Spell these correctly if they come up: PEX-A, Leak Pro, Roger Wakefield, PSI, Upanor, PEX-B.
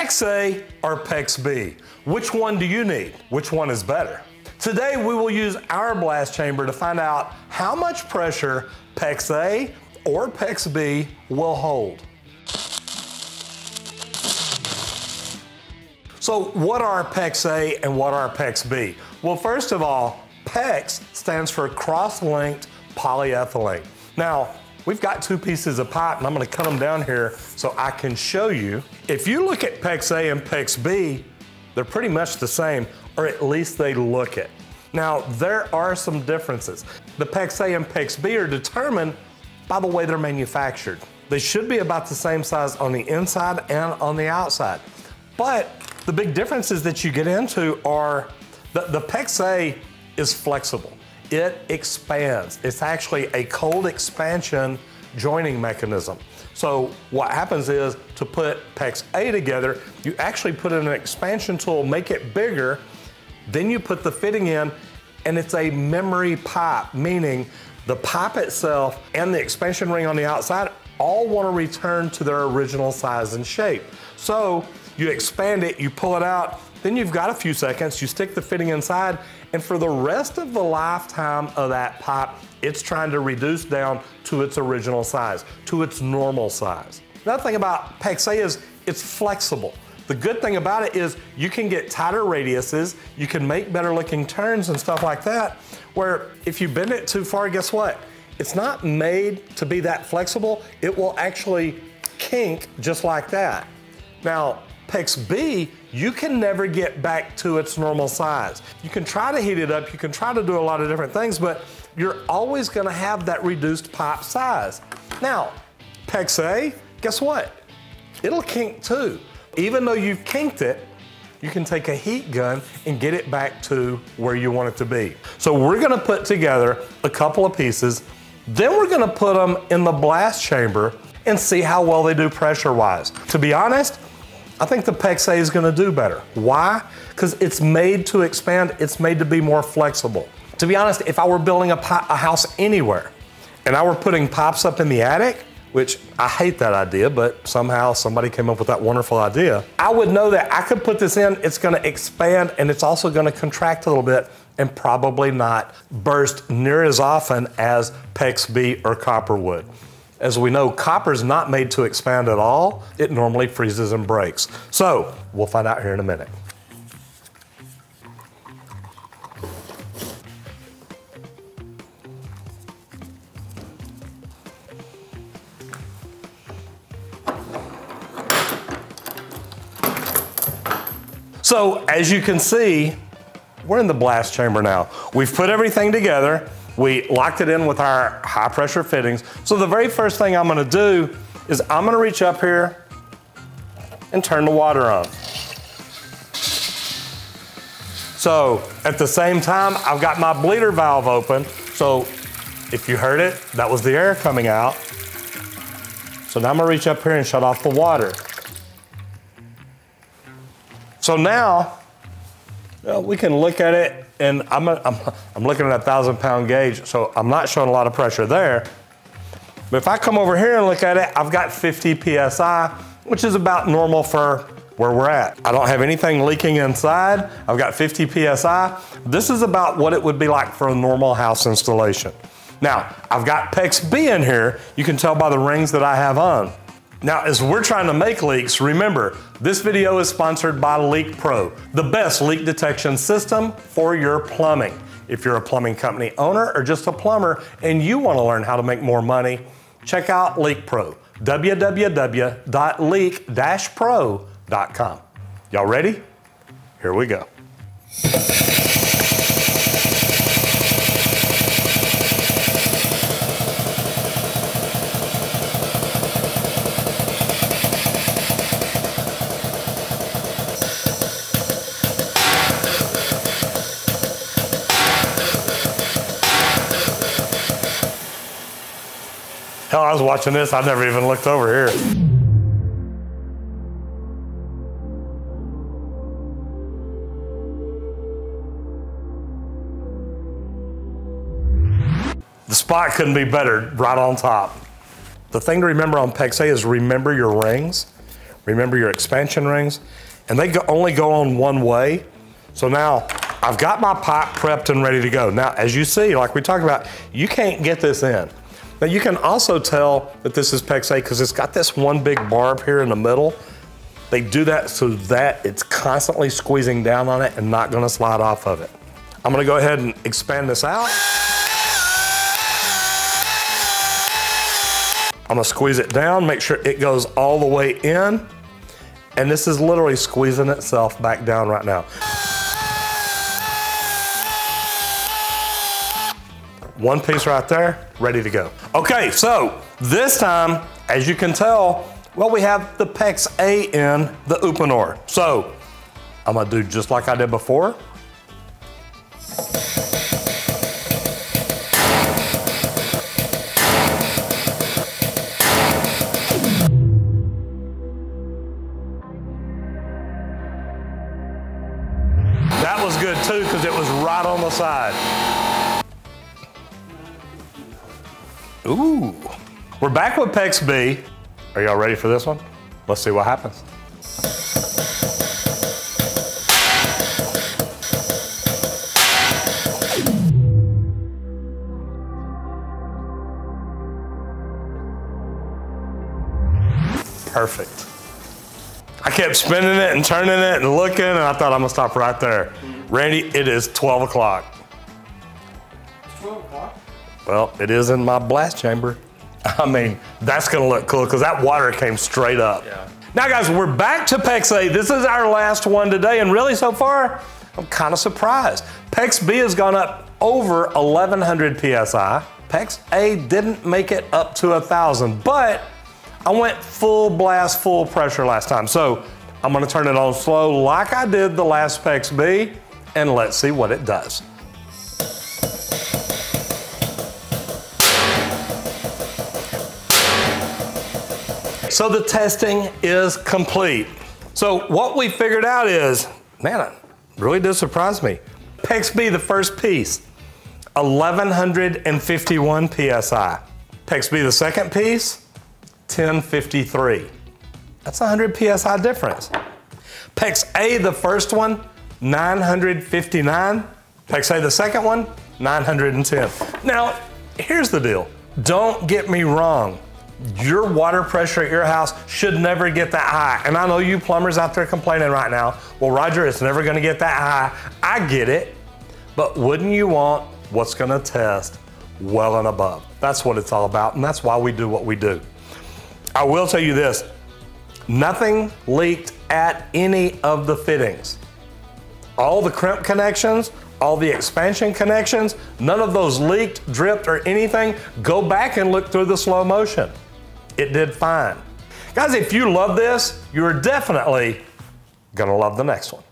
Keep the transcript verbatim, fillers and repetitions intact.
PEX-A or PEX-B? Which one do you need? Which one is better? Today we will use our blast chamber to find out how much pressure PEX-A or PEX-B will hold. So what are PEX-A and what are PEX-B? Well, first of all, PEX stands for cross-linked polyethylene. Now, we've got two pieces of pipe and I'm gonna cut them down here so I can show you. If you look at PEX-A and PEX-B, they're pretty much the same, or at least they look it. Now, there are some differences. The PEX-A and PEX-B are determined by the way they're manufactured. They should be about the same size on the inside and on the outside. But the big differences that you get into are the, the PEX-A is flexible. It expands. It's actually a cold expansion joining mechanism. So what happens is, to put PEX-A together, you actually put in an expansion tool, make it bigger, then you put the fitting in, and it's a memory pipe, meaning the pipe itself and the expansion ring on the outside all want to return to their original size and shape. So you expand it, you pull it out, then you've got a few seconds, you stick the fitting inside, and for the rest of the lifetime of that pipe, it's trying to reduce down to its original size, to its normal size. Another thing about PEX-A is it's flexible. The good thing about it is you can get tighter radiuses, you can make better looking turns and stuff like that, where if you bend it too far, guess what? It's not made to be that flexible. It will actually kink just like that. Now, PEX-B, you can never get back to its normal size. You can try to heat it up, you can try to do a lot of different things, but you're always gonna have that reduced pipe size. Now, PEX-A, guess what? It'll kink too. Even though you've kinked it, you can take a heat gun and get it back to where you want it to be. So we're gonna put together a couple of pieces, then we're gonna put them in the blast chamber and see how well they do pressure-wise. To be honest, I think the PEX-A is gonna do better. Why? Because it's made to expand, it's made to be more flexible. To be honest, if I were building a, a house anywhere and I were putting pipes up in the attic, which I hate that idea, but somehow somebody came up with that wonderful idea, I would know that I could put this in, it's gonna expand and it's also gonna contract a little bit and probably not burst near as often as PEX-B or copper would. As we know, copper is not made to expand at all. It normally freezes and breaks. So we'll find out here in a minute. So as you can see, we're in the blast chamber now. We've put everything together. We locked it in with our high pressure fittings. So the very first thing I'm gonna do is I'm gonna reach up here and turn the water on. So at the same time, I've got my bleeder valve open. So if you heard it, that was the air coming out. So now I'm gonna reach up here and shut off the water. So now uh, we can look at it. And I'm, a, I'm, I'm looking at a thousand pound gauge, so I'm not showing a lot of pressure there. But if I come over here and look at it, I've got fifty P S I, which is about normal for where we're at. I don't have anything leaking inside. I've got fifty P S I. This is about what it would be like for a normal house installation. Now, I've got PEX-B in here. You can tell by the rings that I have on. Now, as we're trying to make leaks, remember, this video is sponsored by Leak Pro, the best leak detection system for your plumbing. If you're a plumbing company owner or just a plumber and you want to learn how to make more money, check out Leak Pro, w w w dot leak dash pro dot com. Y'all ready? Here we go. Hell, I was watching this, I never even looked over here. The spot couldn't be better, right on top. The thing to remember on PEX-A is remember your rings. Remember your expansion rings? And they go, only go on one way. So now I've got my pipe prepped and ready to go. Now, as you see, like we talked about, you can't get this in. Now you can also tell that this is PEX-A because it's got this one big barb here in the middle. They do that so that it's constantly squeezing down on it and not gonna slide off of it. I'm gonna go ahead and expand this out. I'm gonna squeeze it down, make sure it goes all the way in. And this is literally squeezing itself back down right now. One piece right there, ready to go. Okay, so this time, as you can tell, well, we have the PEX-A in the Upanor. So I'm gonna do just like I did before. That was good too, because it was right on the side. Ooh. We're back with PEX-B. Are y'all ready for this one? Let's see what happens. Perfect. I kept spinning it and turning it and looking, and I thought I'm gonna stop right there. Randy, it is twelve o'clock. It's twelve o'clock? Well, it is in my blast chamber. I mean, that's gonna look cool because that water came straight up. Yeah. Now guys, we're back to PEX-A. This is our last one today, and really so far, I'm kind of surprised. PEX-B has gone up over eleven hundred P S I. PEX-A didn't make it up to one thousand, but I went full blast, full pressure last time. So I'm gonna turn it on slow like I did the last PEX-B, and let's see what it does. So the testing is complete. So what we figured out is, man, it really did surprise me. PEX-B, the first piece, eleven fifty-one P S I. PEX-B, the second piece, ten fifty-three. That's one hundred P S I difference. PEX-A, the first one, nine fifty-nine. PEX-A, the second one, nine ten. Now, here's the deal. Don't get me wrong. Your water pressure at your house should never get that high. And I know you plumbers out there complaining right now, well, Roger, it's never gonna get that high. I get it, but wouldn't you want what's gonna test well and above? That's what it's all about, and that's why we do what we do. I will tell you this, nothing leaked at any of the fittings. All the crimp connections, all the expansion connections, none of those leaked, dripped, or anything. Go back and look through the slow motion. It did fine. Guys, if you love this, you're definitely gonna love the next one.